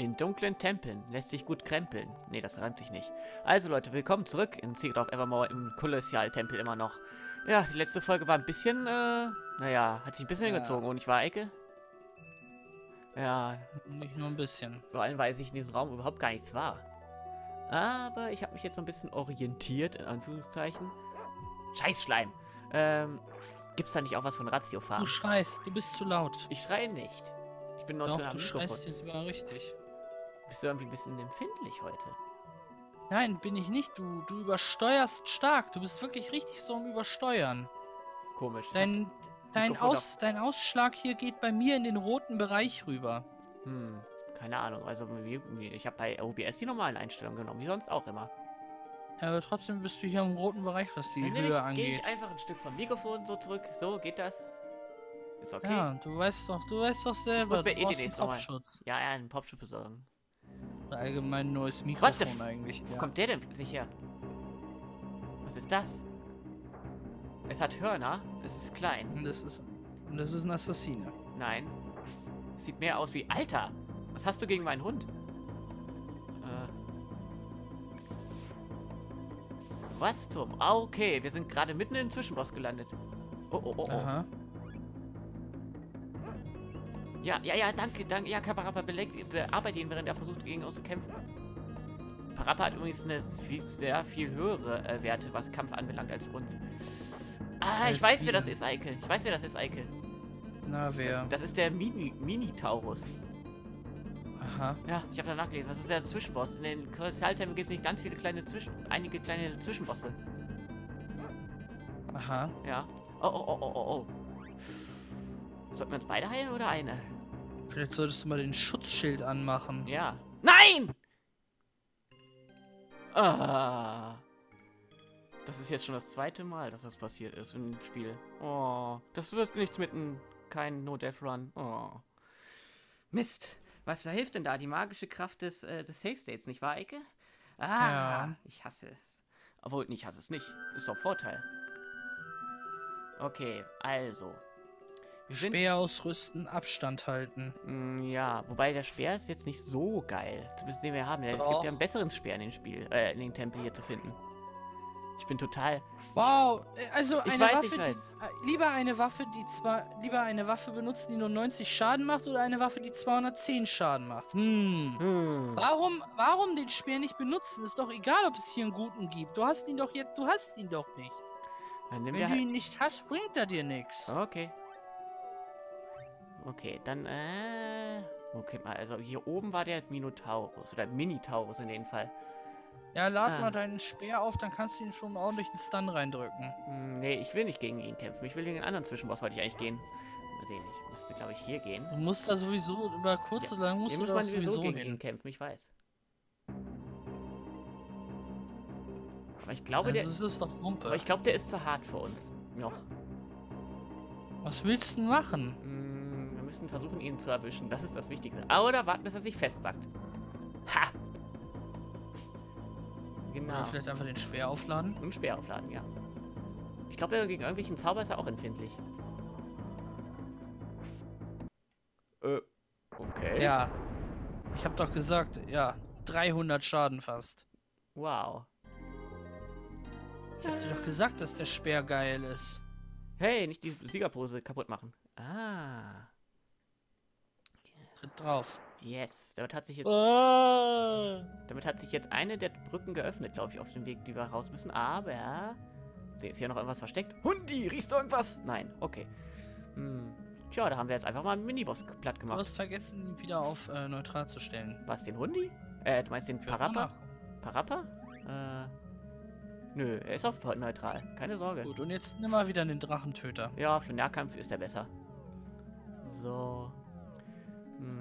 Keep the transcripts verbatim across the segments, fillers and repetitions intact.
In dunklen Tempeln lässt sich gut krempeln. Ne, das reimt sich nicht. Also Leute, willkommen zurück in Secret of Evermore im Kolossial-Tempel immer noch. Ja, die letzte Folge war ein bisschen, äh, naja, hat sich ein bisschen hingezogen, ja. Und ich war Ecke. Ja. Nicht nur ein bisschen. Vor allem, weil ich in diesem Raum überhaupt gar nichts war. Aber ich habe mich jetzt so ein bisschen orientiert, in Anführungszeichen. Scheiß Schleim. Ähm, gibt's da nicht auch was von Ratiofahren? Du schreist, du bist zu laut. Ich schreie nicht. Ich bin neunzehn am Mikrofon. Du schreist jetzt sogar richtig. Bist du irgendwie ein bisschen empfindlich heute? Nein, bin ich nicht. Du, du übersteuerst stark. Du bist wirklich richtig so im Übersteuern. Komisch. Dein, dein, Aus, dein Ausschlag hier geht bei mir in den roten Bereich rüber. Hm, keine Ahnung. Also ich habe bei O B S die normalen Einstellungen genommen, wie sonst auch immer. Ja, aber trotzdem bist du hier im roten Bereich, was die Höhe ich, angeht. Gehe ich einfach ein Stück vom Mikrofon so zurück. So, geht das? Ist okay. Ja, du weißt doch, du weißt doch selber. Ich muss mir eh demnächst nochmal ja, ja, einen Popschutz besorgen. Allgemein neues Mikrofon eigentlich. Wo ja. kommt der denn plötzlich her? Was ist das? Es hat Hörner, es ist klein. Und das ist, und das ist ein Assassine. Nein. Es sieht mehr aus wie... Alter! Was hast du gegen meinen Hund? Äh. Was zum... Ah, okay. Wir sind gerade mitten in den Zwischenboss gelandet. Oh, oh, oh, oh. Aha. Ja, ja, ja, danke, danke. Ja, Parappa bearbeitet ihn, während er versucht, gegen uns zu kämpfen. Parappa hat übrigens eine viel, sehr viel höhere äh, Werte, was Kampf anbelangt, als uns. Ah, ich weiß, wer das ist, Eike. Ich weiß, wer das ist, Eike. Na, wer? Das ist der Minotaurus. Aha. Ja, ich habe da nachgelesen. Das ist der Zwischenboss. In den Kolossialtempeln gibt es nicht ganz viele kleine Zwischen... einige kleine Zwischenbosse. Aha. Ja. Oh, oh, oh, oh, oh, oh. Sollten wir uns beide heilen oder eine? Vielleicht solltest du mal den Schutzschild anmachen. Ja. Nein! Ah. Das ist jetzt schon das zweite Mal, dass das passiert ist im Spiel. Oh, das wird nichts mit einem kein No-Death-Run. Oh. Mist. Was da hilft denn da? Die magische Kraft des, äh, des Safe-States, nicht wahr, Eike? Ah, ja. Ich hasse es. Obwohl, ich hasse es nicht. Ist doch Vorteil. Okay, also... Speer ausrüsten, Abstand halten. Ja, wobei der Speer ist jetzt nicht so geil. Zumindest den wir haben. Ja, es gibt ja einen besseren Speer in den Spiel, äh, in den Tempel hier zu finden. Ich bin total. Wow, also eine weiß, Waffe, die, lieber eine Waffe, die zwar lieber eine Waffe benutzen, die nur neunzig Schaden macht, oder eine Waffe, die zweihundertzehn Schaden macht. Hm. Hm. Warum, warum den Speer nicht benutzen? Ist doch egal, ob es hier einen guten gibt. Du hast ihn doch jetzt, du hast ihn doch nicht. Dann nimm Wenn du halt... ihn nicht hast, bringt er dir nichts. Okay. Okay, dann, äh... Okay, mal, also hier oben war der Minotaurus, oder Minitaurus in dem Fall. Ja, lad ah. mal deinen Speer auf, dann kannst du ihn schon ordentlich einen Stun reindrücken. Nee, ich will nicht gegen ihn kämpfen, ich will gegen den anderen Zwischenboss heute eigentlich gehen. Mal sehen, ich musste, glaube ich, hier gehen. Du musst da sowieso, über kurz oder ja. lang musst du muss man sowieso, sowieso gegen hin. ihn kämpfen, ich weiß. Aber ich glaube, also, der... Das ist doch Wumpe. Aber ich glaube, der ist zu hart für uns, noch. Was willst du denn machen? Hm. Müssen versuchen, ihn zu erwischen. Das ist das Wichtigste. Ah, oder warten, bis er sich festpackt. Ha! Genau. Oder vielleicht einfach den Speer aufladen? Und Speer aufladen, ja. Ich glaube, gegen irgendwelchen Zauber ist er auch empfindlich. Äh, okay. Ja. Ich habe doch gesagt, ja, dreihundert Schaden fast. Wow. Ich hab dir doch gesagt, dass der Speer geil ist. Hey, nicht die Siegerpose kaputt machen. Ah. Drauf. Yes, damit hat sich jetzt oh. damit hat sich jetzt eine der Brücken geöffnet, glaube ich, auf dem Weg, die wir raus müssen. Aber ist hier noch irgendwas versteckt? Hundi, riechst du irgendwas? Nein, okay. Hm. Tja, da haben wir jetzt einfach mal einen Miniboss platt gemacht. Du hast vergessen, ihn wieder auf äh, neutral zu stellen. Was, den Hundi? Äh, du meinst den Parappa? Parappa? Äh, nö, er ist auf neutral. Keine Sorge. Gut, und jetzt nimm mal wieder den Drachentöter. Ja, für Nahkampf ist er besser. So...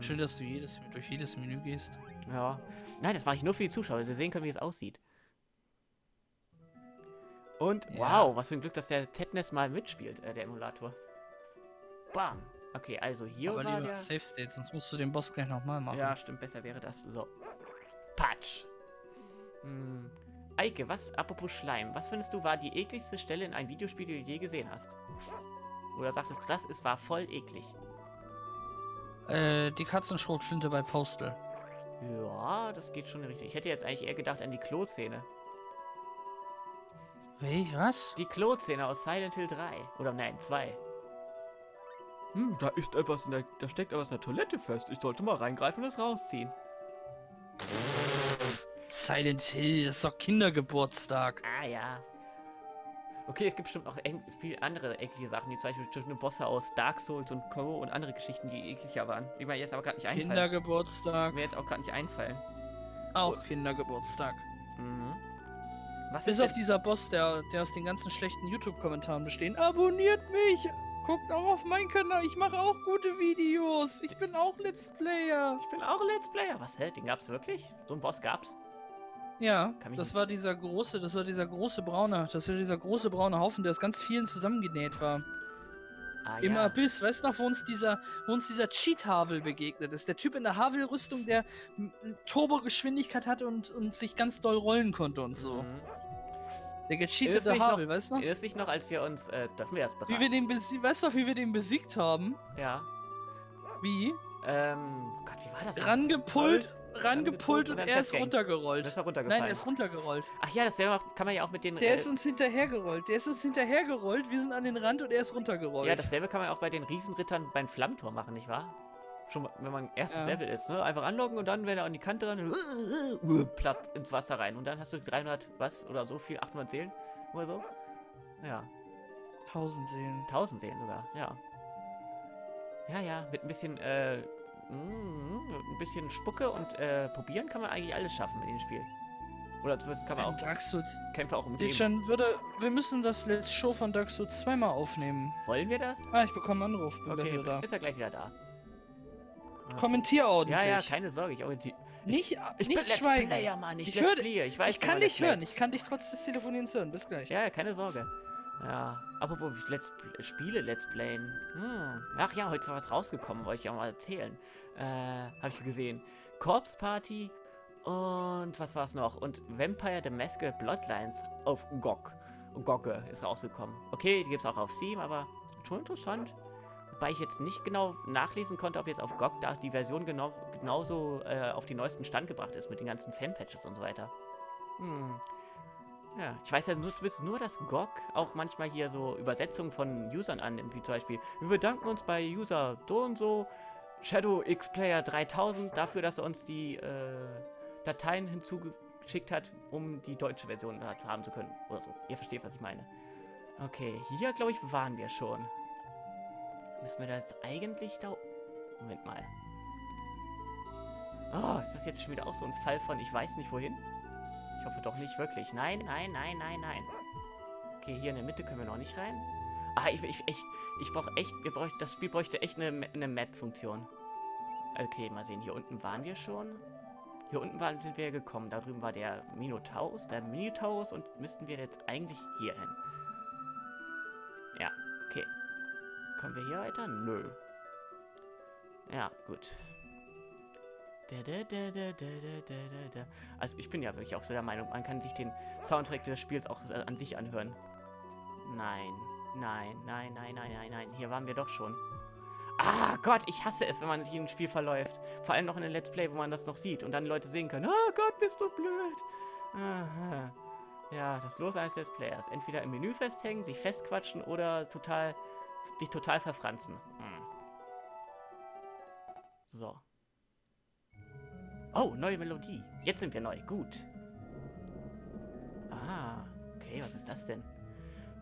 Schön, dass du jedes, durch jedes Menü gehst. Ja. Nein, das mache ich nur für die Zuschauer, dass sie sehen können, wie es aussieht. Und, ja. Wow, was für ein Glück, dass der Tetness mal mitspielt, äh, der Emulator. Bam. Okay, also hier Aber war lieber der... Safe State, sonst musst du den Boss gleich nochmal machen. Ja, stimmt, besser wäre das. So. Patsch. Hm. Eike, was, apropos Schleim, was findest du war die ekligste Stelle in einem Videospiel, die du je gesehen hast? Oder sagtest du, das ist, war voll eklig? Die Katzenschrotflinte bei Postal. Ja, das geht schon in die Richtung. Ich hätte jetzt eigentlich eher gedacht an die Klo-Szene. Wie, was? Die Klo-Szene aus Silent Hill drei. Oder nein, zwei. Hm, da ist etwas in der... Da steckt etwas in der Toilette fest. Ich sollte mal reingreifen und es rausziehen. Silent Hill, das ist doch Kindergeburtstag. Ah, ja. Okay, es gibt bestimmt noch viele andere eklige Sachen, die zum Beispiel bestimmte Bosse aus Dark Souls und Co. und andere Geschichten, die ekliger waren. Die mir jetzt aber gerade nicht einfallen. Kindergeburtstag. Mir jetzt auch gerade nicht einfallen. Auch oh. Kindergeburtstag. Mhm. Was Bis ist auf denn? Dieser Boss, der, der aus den ganzen schlechten YouTube-Kommentaren bestehen. Abonniert mich! Guckt auch auf meinen Kanal, ich mache auch gute Videos. Ich bin auch Let's Player. Ich bin auch Let's Player. Was, hä? Den gab's wirklich? So einen Boss gab's? Ja, das war dieser große, das war dieser große braune, das war dieser große braune Haufen, der aus ganz vielen zusammengenäht war. Ah, Im ja. Abyss, weißt du noch, wo uns dieser, wo uns dieser Cheat-Havel begegnet ist? Der Typ in der Havel-Rüstung, der Turbo-Geschwindigkeit hatte und, und sich ganz doll rollen konnte und so. Mhm. Der gecheatete Havel, noch, weißt du noch? Ist nicht noch, als wir uns, äh, dürfen wir das beraten? Wie wir den besiegt, weißt du noch, wie wir den besiegt haben? Ja. Wie? Ähm, oh Gott, wie war das? Rangepult, rangepult und, und er ist runtergerollt. Ist Nein, er ist runtergerollt. Ach ja, das kann man ja auch mit den... Der äh, ist uns hinterhergerollt, der ist uns hinterhergerollt, wir sind an den Rand und er ist runtergerollt. Ja, dasselbe kann man auch bei den Riesenrittern beim Flammtor machen, nicht wahr? Schon, wenn man erstes ja. Level ist, ne? Einfach anlocken und dann, wenn er an die Kante ran, platt ins Wasser rein. Und dann hast du dreihundert, was, oder so viel, achthundert Seelen oder so. Ja. tausend Seelen. tausend Seelen sogar, ja. Ja, ja, mit ein bisschen, äh, mm, ein bisschen Spucke und, äh, probieren kann man eigentlich alles schaffen in dem Spiel. Oder das kann man auch, Dark Souls. Kämpfe auch umgehen. Dietschan würde, wir müssen das Let's Show von Dark Souls zweimal aufnehmen. Wollen wir das? Ah, ich bekomme einen Anruf, bin okay, da. ist er gleich wieder da. Okay. Kommentier ordentlich. Ja, ja, keine Sorge, ich orientiere. Nicht, ich nicht bin Let's schweigen. Player, Mann, ich, ich Let's höre, Player, ich weiß Ich kann dich hören, ich kann dich trotz des Telefonierens hören, bis gleich. Ja, keine Sorge. Ja, apropos Let's Spiele Let's Playen. Hm. Ach ja, heute ist noch was rausgekommen, wollte ich auch mal erzählen. Äh, habe ich gesehen. Corpse Party und was war es noch? Und Vampire the Masquerade Bloodlines auf G O G. G O G ist rausgekommen. Okay, die gibt es auch auf Steam, aber schon interessant. Wobei ich jetzt nicht genau nachlesen konnte, ob jetzt auf G O G da die Version genau, genauso äh, auf den neuesten Stand gebracht ist, mit den ganzen Fanpatches und so weiter. Hm. Ja, ich weiß ja nur, nur, dass G O G auch manchmal hier so Übersetzungen von Usern annimmt, wie zum Beispiel, wir bedanken uns bei User so und so, Shadow X Player dreitausend, dafür, dass er uns die äh, Dateien hinzugeschickt hat, um die deutsche Version haben zu können, oder so. Ihr versteht, was ich meine. Okay, hier, glaube ich, waren wir schon. Müssen wir da jetzt eigentlich da... Moment mal. Oh, ist das jetzt schon wieder auch so ein Fall von ich weiß nicht wohin? Ich hoffe doch nicht wirklich. Nein, nein, nein, nein, nein. Okay, hier in der Mitte können wir noch nicht rein. Ah, ich, ich, ich, ich brauche echt, wir bräuchten, das Spiel bräuchte echt eine, eine Map-Funktion. Okay, mal sehen. Hier unten waren wir schon. Hier unten waren, sind wir ja gekommen. Da drüben war der Minotaurus, der Minotaurus und müssten wir jetzt eigentlich hier hin. Ja, okay. Kommen wir hier weiter? Nö. Ja, gut. Also ich bin ja wirklich auch so der Meinung, man kann sich den Soundtrack des Spiels auch an sich anhören. Nein, nein, nein, nein, nein, nein, nein. Hier waren wir doch schon. Ah Gott, ich hasse es, wenn man sich in ein Spiel verläuft. Vor allem noch in einem Let's Play, wo man das noch sieht und dann Leute sehen können. Ah Gott, bist du blöd. Aha. Ja, das Los eines Let's Players. Entweder im Menü festhängen, sich festquatschen oder total, dich total verfranzen. Hm. So. Oh, neue Melodie. Jetzt sind wir neu. Gut. Ah, okay, was ist das denn?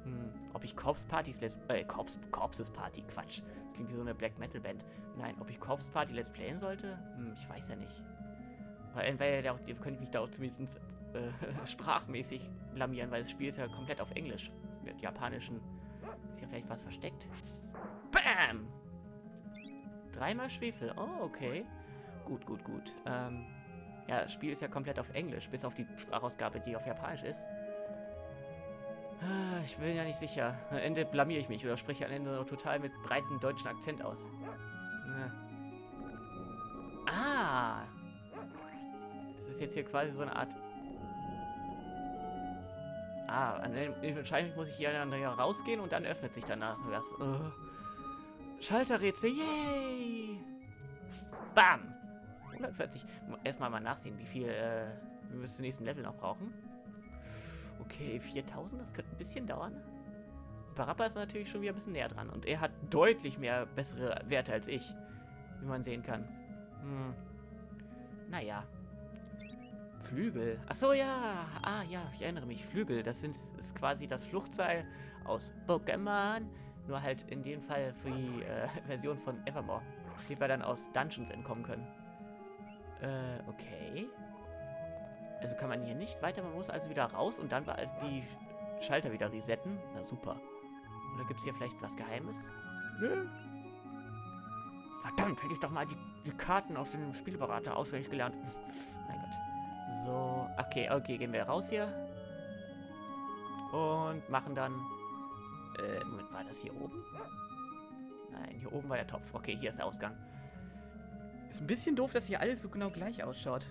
Hm, ob ich Corpse Partys Let's... Äh, Corpse, Corpses Party, Quatsch. Das klingt wie so eine Black-Metal-Band. Nein, ob ich Corpse Party Let's Playen sollte? Hm, ich weiß ja nicht. Weil, weil ja auch, ihr könnt mich da auch zumindest äh, sprachmäßig blamieren, weil das Spiel ist ja komplett auf Englisch. Mit japanischen... Ist ja vielleicht was versteckt. Bam! Dreimal Schwefel. Oh, okay. Gut, gut, gut. Ähm, ja, das Spiel ist ja komplett auf Englisch, bis auf die Sprachausgabe, die auf Japanisch ist. Ich bin ja nicht sicher. Am Ende blamiere ich mich oder spreche am Ende total mit breitem deutschen Akzent aus. Ah! Das ist jetzt hier quasi so eine Art... Ah, wahrscheinlich muss ich hier dann rausgehen und dann öffnet sich danach was. Uh. Schalterrätsel, yay! Bam! hundertvierzig. Erstmal mal nachsehen, wie viel äh, wir müssen zum nächsten Level noch brauchen. Okay, viertausend, das könnte ein bisschen dauern. Parappa ist natürlich schon wieder ein bisschen näher dran. Und er hat deutlich mehr bessere Werte als ich, wie man sehen kann. Hm. Naja. Flügel. Achso, ja. Ah, ja, ich erinnere mich. Flügel, das sind, ist quasi das Fluchtseil aus Pokémon. Nur halt in dem Fall für die äh, Version von Evermore, die wir dann aus Dungeons entkommen können. Äh, okay. Also kann man hier nicht weiter. Man muss also wieder raus und dann die Schalter wieder resetten. Na super. Oder gibt es hier vielleicht was Geheimes? Nö. Verdammt, hätte ich doch mal die, die Karten auf dem Spielberater auswendig gelernt. Mein Gott. So, okay, okay, gehen wir raus hier. Und machen dann... Äh, Moment, war das hier oben? Nein, hier oben war der Topf. Okay, hier ist der Ausgang. Ist ein bisschen doof, dass hier alles so genau gleich ausschaut.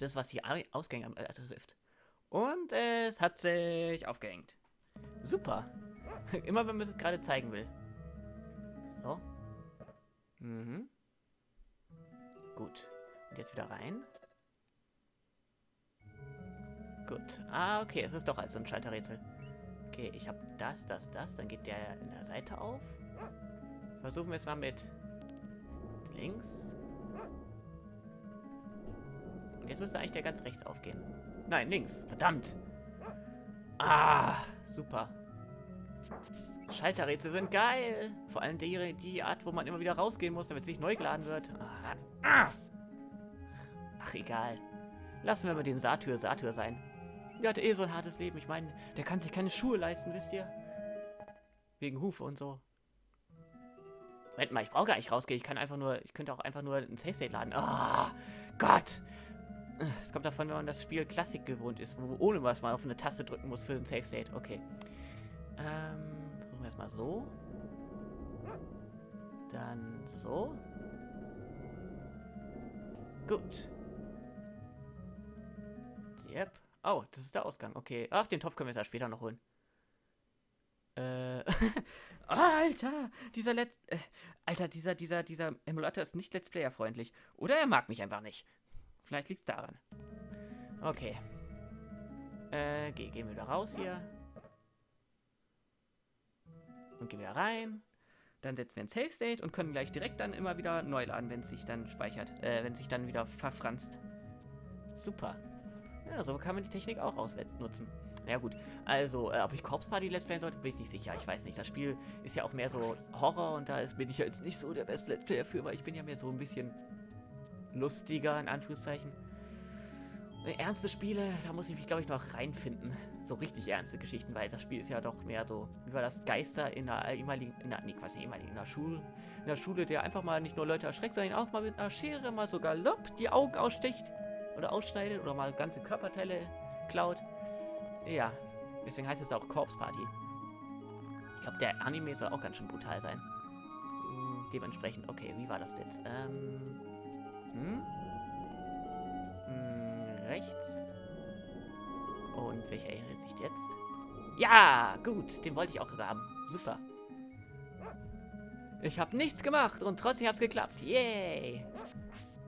Das, was die Ausgänge betrifft. Und es hat sich aufgehängt. Super. Immer, wenn man es gerade zeigen will. So. Mhm. Gut. Und jetzt wieder rein. Gut. Ah, okay. Es ist doch also ein Schalterrätsel. Okay, ich habe das, das, das. Dann geht der in der Seite auf. Versuchen wir es mal mit links. Und jetzt müsste eigentlich der ganz rechts aufgehen. Nein, links. Verdammt. Ah, super. Schalterrätsel sind geil. Vor allem die, die Art, wo man immer wieder rausgehen muss, damit es nicht neu geladen wird. Ah, ah. Ach, egal. Lassen wir mal den Satyr Satyr sein. Der hatte eh so ein hartes Leben. Ich meine, der kann sich keine Schuhe leisten, wisst ihr? Wegen Hufe und so. Moment mal, ich brauche gar nicht rausgehen. Ich kann einfach nur, ich könnte auch einfach nur ein Safe State laden. Ah, Gott. Es kommt davon, wenn man das Spiel Klassik gewohnt ist, wo ohne was man auf eine Taste drücken muss für den Safe State. Okay. Ähm, versuchen wir erstmal so. Dann so. Gut. Yep. Oh, das ist der Ausgang. Okay. Ach, den Topf können wir jetzt später noch holen. Äh. Alter! Dieser Let... Äh, Alter, dieser, dieser, dieser Emulator ist nicht Let's Player-freundlich. Oder er mag mich einfach nicht. Vielleicht liegt es daran. Okay. Äh, geh, gehen wir wieder raus hier. Und gehen wieder rein. Dann setzen wir ein Safe State und können gleich direkt dann immer wieder neu laden, wenn es sich dann speichert. Äh, wenn es sich dann wieder verfranst. Super. Ja, so kann man die Technik auch ausnutzen. Na ja, gut. Also, äh, ob ich Corpse Party Let's Playen sollte, bin ich nicht sicher. Ich weiß nicht. Das Spiel ist ja auch mehr so Horror und da ist, bin ich ja jetzt nicht so der beste Let's Player für, weil ich bin ja mehr so ein bisschen lustiger, in Anführungszeichen. Ernste Spiele, da muss ich mich, glaube ich, noch reinfinden. So richtig ernste Geschichten, weil das Spiel ist ja doch mehr so, wie war das, Geister in der ehemaligen, in der, nee, Quatsch, in der Schule, in der Schule, der einfach mal nicht nur Leute erschreckt, sondern auch mal mit einer Schere mal so galopp die Augen aussticht oder ausschneidet oder mal ganze Körperteile klaut. Ja, deswegen heißt es auch Corpse Party. Ich glaube, der Anime soll auch ganz schön brutal sein. Dementsprechend, okay, wie war das jetzt? Ähm... Hm? Hm, rechts. Und welcher erinnert sich jetzt? Ja, gut, den wollte ich auch haben. Super. Ich habe nichts gemacht und trotzdem hab's geklappt. Yay!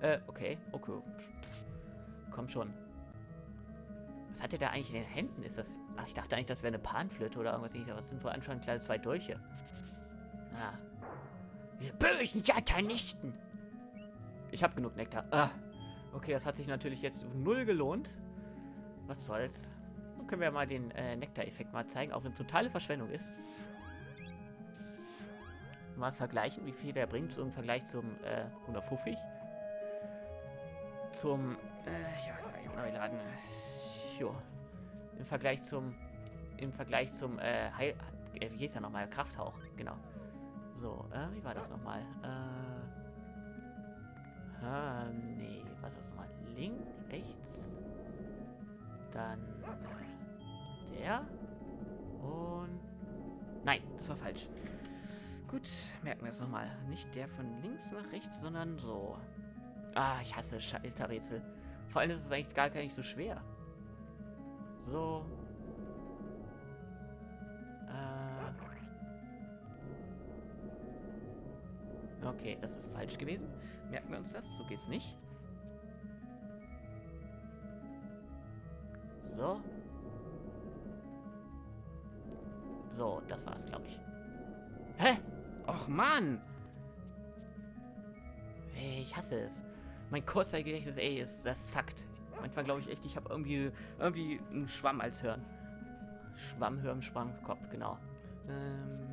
Äh, okay, okay. Komm schon. Was hat der da eigentlich in den Händen? Ist das... Ach, ich dachte eigentlich, das wäre eine Panflöte oder irgendwas. Aber das sind wohl anscheinend kleine zwei Dolche. Ah. Diese bösen Satanisten! Ich habe genug Nektar. Ah. Okay, das hat sich natürlich jetzt null gelohnt. Was soll's. Dann können wir mal den äh, Nektar-Effekt mal zeigen, auch wenn es totale Verschwendung ist. Mal vergleichen, wie viel der bringt, so im Vergleich zum äh, hundertfünfzig. Zum, äh, ja, Neuladen. Jo. Im Vergleich zum, im Vergleich zum, äh, Heil, äh wie hieß er nochmal? Krafthauch, genau. So, äh, wie war das nochmal? Äh. Ah, nee, was war's nochmal? Links, rechts, dann äh, der und... Nein, das war falsch. Gut, merken wir es nochmal. Nicht der von links nach rechts, sondern so. Ah, ich hasse Schalterrätsel. Vor allem ist es eigentlich gar nicht so schwer. So. Äh. Okay, das ist falsch gewesen. Merken wir uns das? So geht's nicht. So. So, das war's, glaube ich. Hä? Och, Mann! Ey, ich hasse es. Mein Kurzzeitgedächtnis, ey, ist, das sackt. Manchmal glaube ich echt, ich habe irgendwie irgendwie einen Schwamm als Hirn. Schwamm, Hirn, Schwamm, Kopf, genau. Ähm...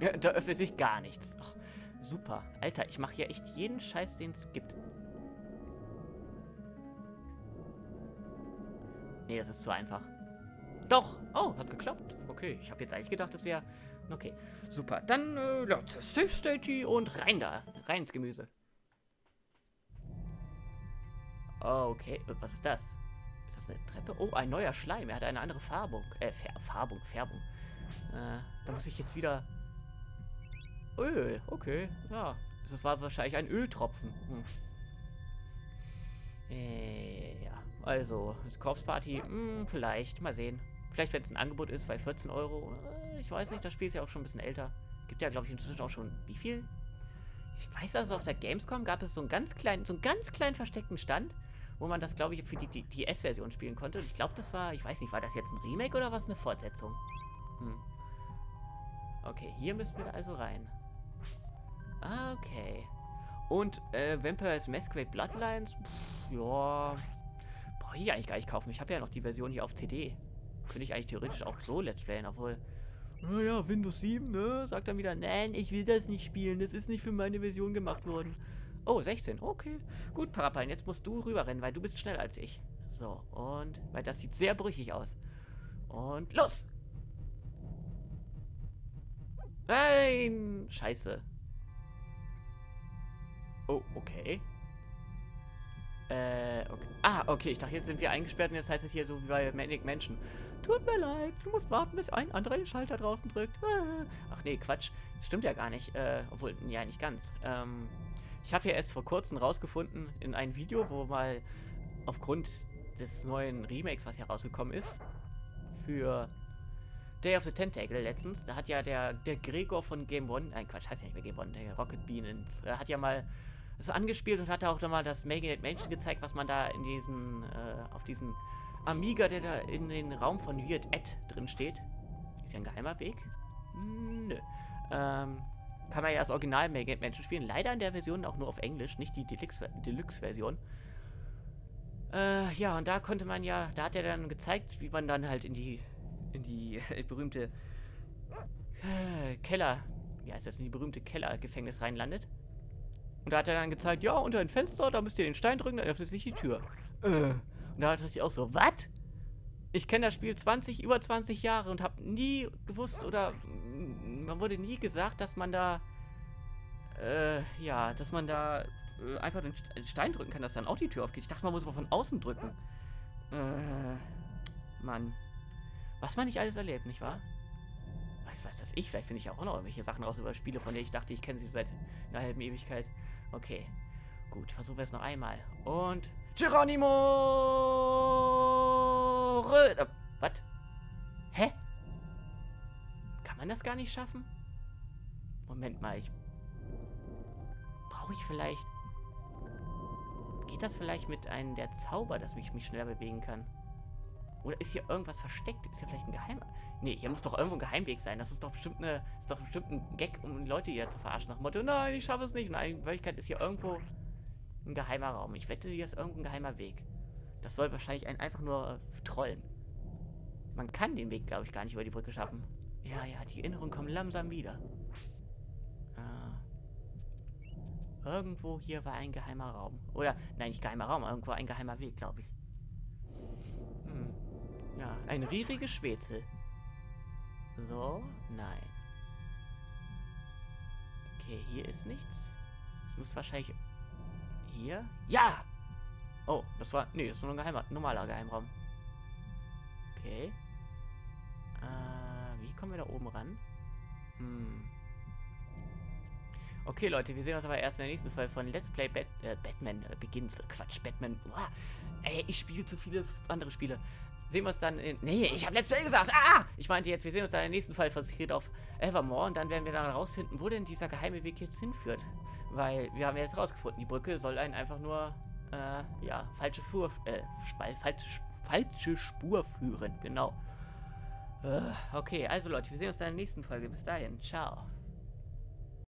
Ja, da öffnet sich gar nichts. Ach, super. Alter, ich mache hier echt jeden Scheiß, den es gibt. Nee, das ist zu einfach. Doch! Oh, hat geklappt. Okay, ich habe jetzt eigentlich gedacht, das wäre... Okay, super. Dann, äh, laut zur Safe Stage und rein da. Rein ins Gemüse. Okay, was ist das? Ist das eine Treppe? Oh, ein neuer Schleim. Er hat eine andere Farbung. Äh, Färbung, Färbung. Äh, da muss ich jetzt wieder... Öl, okay, ja. Das war wahrscheinlich ein Öltropfen. Hm. Äh, ja. Also, das Corpse Party, mh, vielleicht, mal sehen. Vielleicht, wenn es ein Angebot ist, weil vierzehn Euro, äh, ich weiß nicht, das Spiel ist ja auch schon ein bisschen älter. Gibt ja, glaube ich, inzwischen auch schon, wie viel? Ich weiß also, auf der Gamescom gab es so einen ganz kleinen, so einen ganz kleinen versteckten Stand, wo man das, glaube ich, für die, die, die D S-Version spielen konnte. Und ich glaube, das war, ich weiß nicht, war das jetzt ein Remake oder was, eine Fortsetzung? Hm. Okay, hier müssen wir also rein. Ah, okay. Und äh, Vampire the Masquerade Bloodlines? Pff, ja. Brauche ich eigentlich gar nicht kaufen. Ich habe ja noch die Version hier auf C D. Könnte ich eigentlich theoretisch auch so Let's Playen, obwohl... Naja, Windows sieben, ne? Sagt dann wieder, nein, ich will das nicht spielen. Das ist nicht für meine Version gemacht worden. Oh, sechzehn. Okay. Gut, Parappa, jetzt musst du rüberrennen, weil du bist schneller als ich. So, und... Weil das sieht sehr brüchig aus. Und los! Nein! Scheiße. Oh, okay. Äh, okay. Ah, okay, ich dachte, jetzt sind wir eingesperrt und jetzt heißt es hier so wie bei Maniac Mansion. Tut mir leid, du musst warten, bis ein anderer den Schalter draußen drückt. Ah. Ach nee, Quatsch. Das stimmt ja gar nicht. Äh, obwohl, ja, nicht ganz. Ähm, ich habe ja erst vor kurzem rausgefunden in einem Video, wo mal aufgrund des neuen Remakes, was ja rausgekommen ist, für Day of the Tentacle letztens, da hat ja der, der Gregor von Game One, nein, Quatsch, heißt ja nicht mehr Game One, der Rocket Beans, äh, hat ja mal das angespielt und hat da auch nochmal das Magic Mansion gezeigt, was man da in diesen, äh, auf diesem Amiga, der da in den Raum von Weird Ed drin steht. Ist ja ein geheimer Weg? Nö. Ähm, kann man ja das Original Magic Mansion spielen, leider in der Version auch nur auf Englisch, nicht die Deluxe-Version. Äh, ja, und da konnte man ja, da hat er dann gezeigt, wie man dann halt in die in die berühmte äh, Keller, wie heißt das, in die berühmte Kellergefängnis reinlandet. Und da hat er dann gezeigt, ja, unter ein Fenster, da müsst ihr den Stein drücken, dann öffnet sich die Tür. Äh. Und da dachte ich auch so, was? Ich kenne das Spiel zwanzig, über zwanzig Jahre und habe nie gewusst oder man wurde nie gesagt, dass man da, äh, ja, dass man da äh, einfach den Stein drücken kann, dass dann auch die Tür aufgeht. Ich dachte, man muss mal von außen drücken. Äh, Mann. Was man nicht alles erlebt, nicht wahr? Weiß was das ich? Vielleicht finde ich ja auch noch irgendwelche Sachen raus über Spiele, von denen ich dachte, ich kenne sie seit einer halben Ewigkeit. Okay. Gut, versuchen wir es noch einmal. Und... Geronimo! Rö- äh, was? Hä? Kann man das gar nicht schaffen? Moment mal, ich... Brauche ich vielleicht... Geht das vielleicht mit einem der Zauber, dass ich mich schneller bewegen kann? Oder ist hier irgendwas versteckt? Ist hier vielleicht ein Geheim... Nee, hier muss doch irgendwo ein Geheimweg sein. Das ist doch bestimmt eine, ist doch bestimmt ein Gag, um Leute hier zu verarschen. Nach dem Motto, nein, ich schaffe es nicht. Und in Wirklichkeit ist hier irgendwo ein geheimer Raum. Ich wette, hier ist irgendein geheimer Weg. Das soll wahrscheinlich einen einfach nur trollen. Man kann den Weg, glaube ich, gar nicht über die Brücke schaffen. Ja, ja, die Erinnerungen kommen langsam wieder. Ah. Irgendwo hier war ein geheimer Raum. Oder, nein, nicht geheimer Raum, irgendwo ein geheimer Weg, glaube ich. Hm. Ja, ein riesiges Schwätzel. So, nein. Okay, hier ist nichts. Es muss wahrscheinlich... Hier? Ja! Oh, das war... Nee, das war nur ein geheimer, normaler Geheimraum. Okay. Äh, wie kommen wir da oben ran? Hm. Okay, Leute, wir sehen uns aber erst in der nächsten Folge von Let's Play Bat äh, Batman äh, Begins. Quatsch, Batman. Uah. Ey, ich spiele zu viele andere Spiele. sehen wir uns dann in... Nee, ich habe Let's Play gesagt. Ah! Ich meinte jetzt, wir sehen uns dann im nächsten Fall von Secret of Evermore. Und dann werden wir dann rausfinden, wo denn dieser geheime Weg jetzt hinführt. Weil wir haben ja jetzt rausgefunden, die Brücke soll einen einfach nur, äh, ja, falsche Spur... Äh, falsche, falsche Spur führen. Genau. Uh, okay, also Leute, wir sehen uns dann in der nächsten Folge. Bis dahin. Ciao.